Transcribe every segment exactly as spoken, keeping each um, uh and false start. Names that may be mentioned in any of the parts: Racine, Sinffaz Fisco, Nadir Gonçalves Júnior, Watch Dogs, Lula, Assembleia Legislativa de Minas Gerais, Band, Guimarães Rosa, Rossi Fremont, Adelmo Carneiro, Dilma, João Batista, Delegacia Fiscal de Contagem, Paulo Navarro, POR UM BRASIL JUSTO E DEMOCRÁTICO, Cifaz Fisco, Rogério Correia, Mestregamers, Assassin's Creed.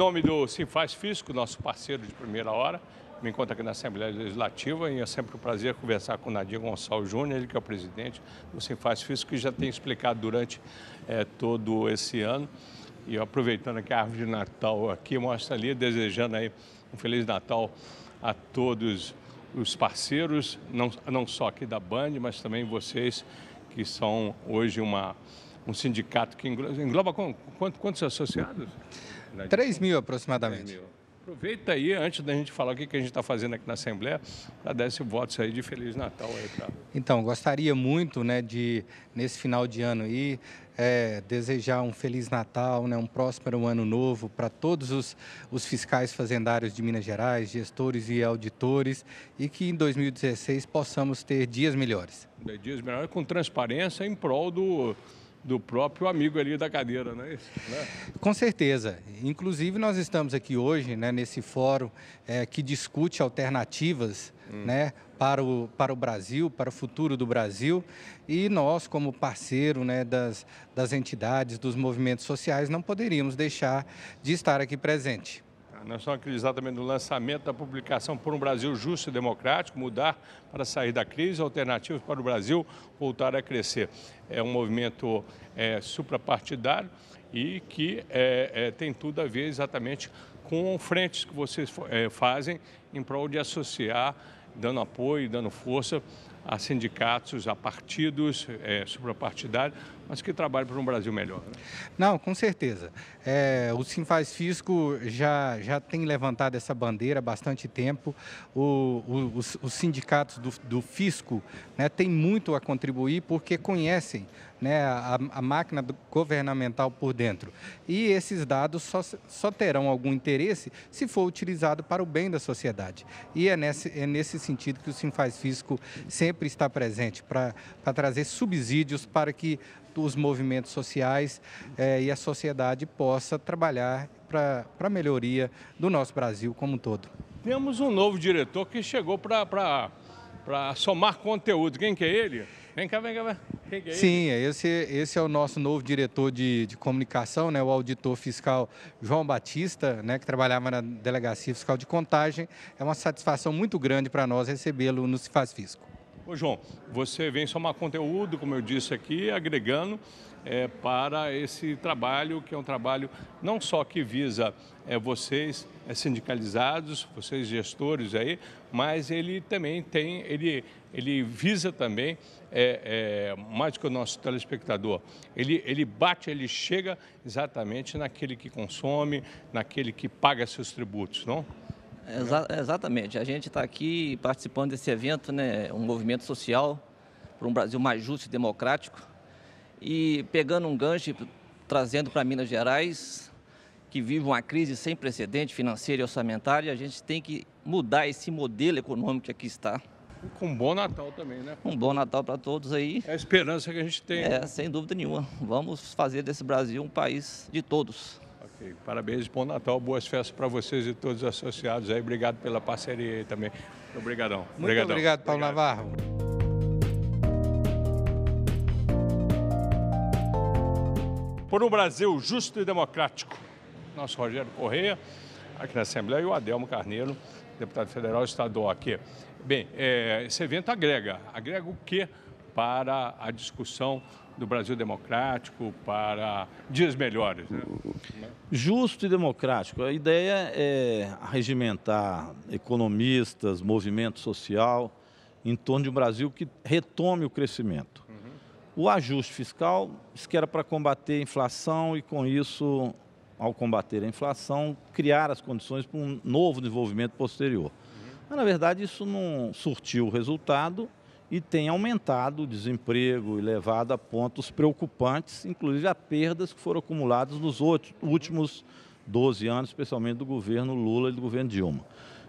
nome do Cifaz Fisco, nosso parceiro de primeira hora, me encontro aqui na Assembleia Legislativa e é sempre um prazer conversar com o Nadir Gonçalves Júnior, ele que é o presidente do Sinffaz Fisco, que já tem explicado durante é, todo esse ano. E aproveitando aqui a árvore de Natal aqui, mostra ali, desejando aí um Feliz Natal a todos os parceiros, não, não só aqui da Band, mas também vocês que são hoje uma, um sindicato que engloba, engloba com, quanto, quantos associados? três mil aproximadamente. três mil. Aproveita aí, antes da gente falar o que a gente está fazendo aqui na Assembleia, para dar esse voto aí de Feliz Natal. Aí pra... Então, gostaria muito, né, de, nesse final de ano aí, é, desejar um Feliz Natal, né, um próspero ano novo para todos os, os fiscais fazendários de Minas Gerais, gestores e auditores, e que em dois mil e dezesseis possamos ter dias melhores. Dias melhores com transparência em prol do... do próprio amigo ali da cadeira, não é isso? Né? Com certeza. Inclusive, nós estamos aqui hoje, né, nesse fórum é, que discute alternativas hum. né, para, o, para o Brasil, para o futuro do Brasil. E nós, como parceiro, né, das, das entidades, dos movimentos sociais, não poderíamos deixar de estar aqui presente. Nós estamos acreditados também no lançamento da publicação Por um Brasil Justo e Democrático, Mudar para Sair da Crise, Alternativas para o Brasil Voltar a Crescer. É um movimento é, suprapartidário e que é, é, tem tudo a ver exatamente com frentes que vocês é, fazem em prol de associar, dando apoio, dando força a sindicatos, a partidos é, suprapartidários, mas que trabalham para um Brasil melhor. Né? Não, com certeza. É, o Sinffaz Fisco já, já tem levantado essa bandeira há bastante tempo. O, o, os, os sindicatos do, do fisco, né, têm muito a contribuir porque conhecem, né, a, a máquina governamental por dentro. E esses dados só, só terão algum interesse se for utilizado para o bem da sociedade. E é nesse, é nesse sentido que o Sinffaz Fisco sempre sempre está presente para trazer subsídios para que os movimentos sociais é, e a sociedade possa trabalhar para a melhoria do nosso Brasil como um todo. Temos um novo diretor que chegou para somar conteúdo. Quem que é ele? Vem cá, vem cá, vem. Quem que é ele? Sim, esse, esse é o nosso novo diretor de, de comunicação, né, o auditor fiscal João Batista, né, que trabalhava na Delegacia Fiscal de Contagem. É uma satisfação muito grande para nós recebê-lo no Sinffaz Fisco. Ô João, você vem somar conteúdo, como eu disse aqui, agregando é, para esse trabalho, que é um trabalho não só que visa é, vocês é, sindicalizados, vocês gestores aí, mas ele também tem, ele, ele visa também, é, é, mais do que o nosso telespectador, ele, ele bate, ele chega exatamente naquele que consome, naquele que paga seus tributos, não? Exa exatamente. A gente está aqui participando desse evento, né, um movimento social para um Brasil mais justo e democrático. E pegando um gancho, trazendo para Minas Gerais, que vive uma crise sem precedente financeira e orçamentária, a gente tem que mudar esse modelo econômico que aqui está. E com um bom Natal também, né? Um bom Natal para todos aí. É a esperança que a gente tem. É, sem dúvida nenhuma. Vamos fazer desse Brasil um país de todos. Parabéns, bom Natal, boas festas para vocês e todos os associados aí. Obrigado pela parceria aí também. Obrigadão. Muito Obrigadão. obrigado, Paulo obrigado. Navarro. Por um Brasil justo e democrático. Nosso Rogério Correia, aqui na Assembleia, e o Adelmo Carneiro, deputado federal estadual aqui. Bem, é, esse evento agrega. Agrega o quê para a discussão do Brasil democrático, para dias melhores, né? Justo e democrático. A ideia é regimentar economistas, movimento social, em torno de um Brasil que retome o crescimento. Uhum. O ajuste fiscal, isso que era para combater a inflação e, com isso, ao combater a inflação, criar as condições para um novo desenvolvimento posterior. Uhum. Mas, na verdade, isso não surtiu resultado e tem aumentado o desemprego e levado a pontos preocupantes, inclusive a perdas que foram acumuladas nos últimos doze anos, especialmente do governo Lula e do governo Dilma.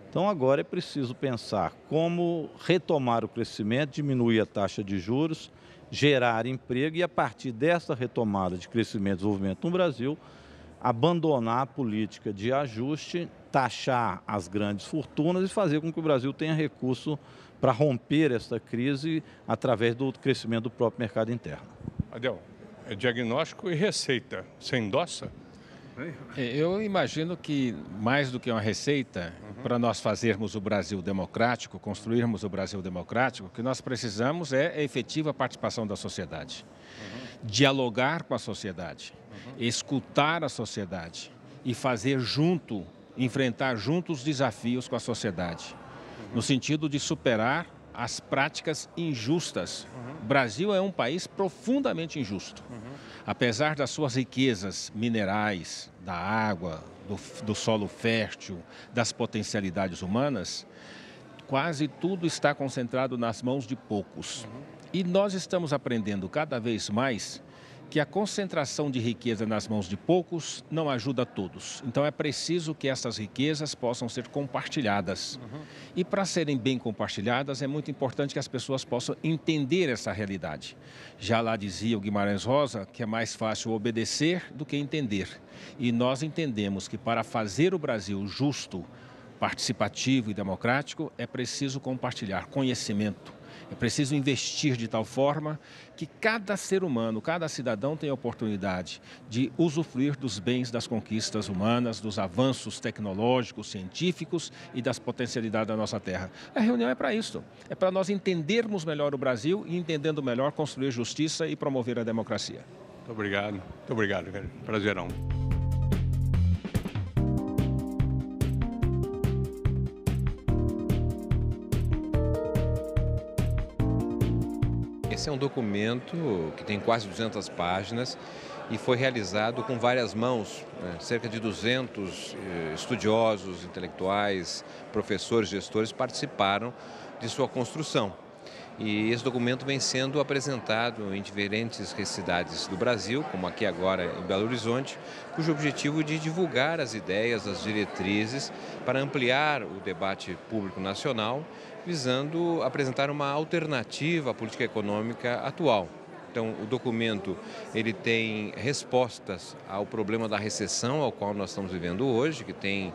Então agora é preciso pensar como retomar o crescimento, diminuir a taxa de juros, gerar emprego e, a partir dessa retomada de crescimento e desenvolvimento no Brasil, abandonar a política de ajuste, taxar as grandes fortunas e fazer com que o Brasil tenha recurso para romper esta crise através do crescimento do próprio mercado interno. Adel, é diagnóstico e receita. Você endossa? Eu imagino que, mais do que uma receita, uhum. para nós fazermos o Brasil democrático, construirmos o Brasil democrático, o que nós precisamos é a efetiva participação da sociedade. Uhum. Dialogar com a sociedade, uhum. escutar a sociedade e fazer junto, enfrentar juntos os desafios com a sociedade, uhum. no sentido de superar as práticas injustas. Uhum. O Brasil é um país profundamente injusto. Uhum. Apesar das suas riquezas minerais, da água, do, do solo fértil, das potencialidades humanas, quase tudo está concentrado nas mãos de poucos. Uhum. E nós estamos aprendendo cada vez mais que a concentração de riqueza nas mãos de poucos não ajuda a todos. Então, é preciso que essas riquezas possam ser compartilhadas. Uhum. E para serem bem compartilhadas, é muito importante que as pessoas possam entender essa realidade. Já lá dizia o Guimarães Rosa que é mais fácil obedecer do que entender. E nós entendemos que para fazer o Brasil justo, participativo e democrático, é preciso compartilhar conhecimento. É preciso investir de tal forma que cada ser humano, cada cidadão tenha a oportunidade de usufruir dos bens das conquistas humanas, dos avanços tecnológicos, científicos e das potencialidades da nossa terra. A reunião é para isso, é para nós entendermos melhor o Brasil e, entendendo melhor, construir justiça e promover a democracia. Muito obrigado, muito obrigado, cara. Prazerão. Esse é um documento que tem quase duzentas páginas e foi realizado com várias mãos, né? Cerca de duzentos estudiosos, intelectuais, professores, gestores participaram de sua construção. E esse documento vem sendo apresentado em diferentes cidades do Brasil, como aqui agora em Belo Horizonte, cujo objetivo é de divulgar as ideias, as diretrizes, para ampliar o debate público nacional, visando apresentar uma alternativa à política econômica atual. Então, o documento ele tem respostas ao problema da recessão ao qual nós estamos vivendo hoje, que tem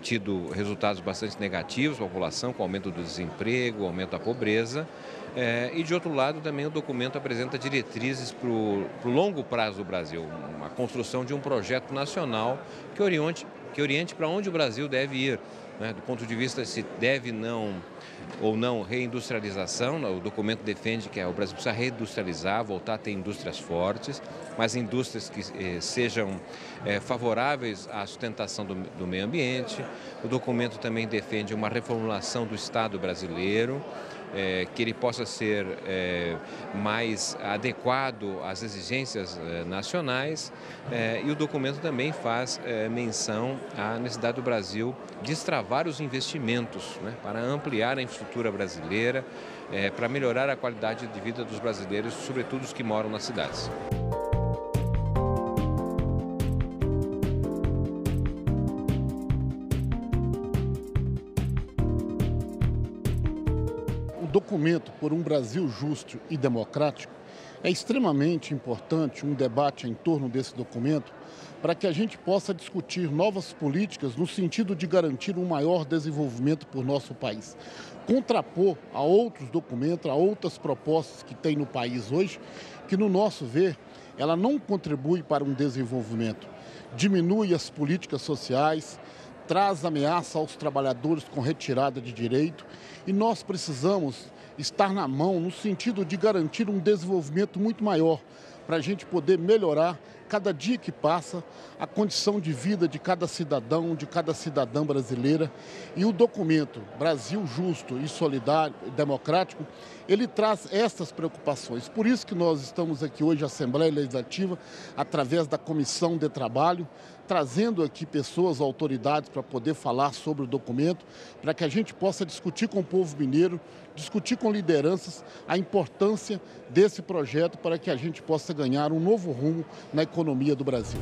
tido resultados bastante negativos para a população, com o aumento do desemprego, o aumento da pobreza. É, e, de outro lado, também o documento apresenta diretrizes para o longo prazo do Brasil, uma construção de um projeto nacional que oriente, que oriente para onde o Brasil deve ir, né, do ponto de vista se deve não... ou não reindustrialização. O documento defende que o Brasil precisa reindustrializar, voltar a ter indústrias fortes, mas indústrias que eh, sejam eh, favoráveis à sustentação do, do meio ambiente. O documento também defende uma reformulação do Estado brasileiro, eh, que ele possa ser eh, mais adequado às exigências eh, nacionais. Eh, e o documento também faz eh, menção à necessidade do Brasil destravar os investimentos, né, para ampliar a infraestrutura brasileira, é, para melhorar a qualidade de vida dos brasileiros, sobretudo os que moram nas cidades. O documento por um Brasil justo e democrático é extremamente importante, um debate em torno desse documento, para que a gente possa discutir novas políticas no sentido de garantir um maior desenvolvimento para o nosso país. Contrapor a outros documentos, a outras propostas que tem no país hoje, que no nosso ver, ela não contribui para um desenvolvimento. Diminui as políticas sociais, traz ameaça aos trabalhadores com retirada de direito e nós precisamos estar na mão no sentido de garantir um desenvolvimento muito maior, para a gente poder melhorar, cada dia que passa, a condição de vida de cada cidadão, de cada cidadã brasileira. E o documento Brasil Justo e Solidário e Democrático, ele traz essas preocupações. Por isso que nós estamos aqui hoje, a Assembleia Legislativa, através da Comissão de Trabalho, trazendo aqui pessoas, autoridades, para poder falar sobre o documento, para que a gente possa discutir com o povo mineiro, discutir com lideranças a importância desse projeto para que a gente possa ganhar um novo rumo na economia do Brasil.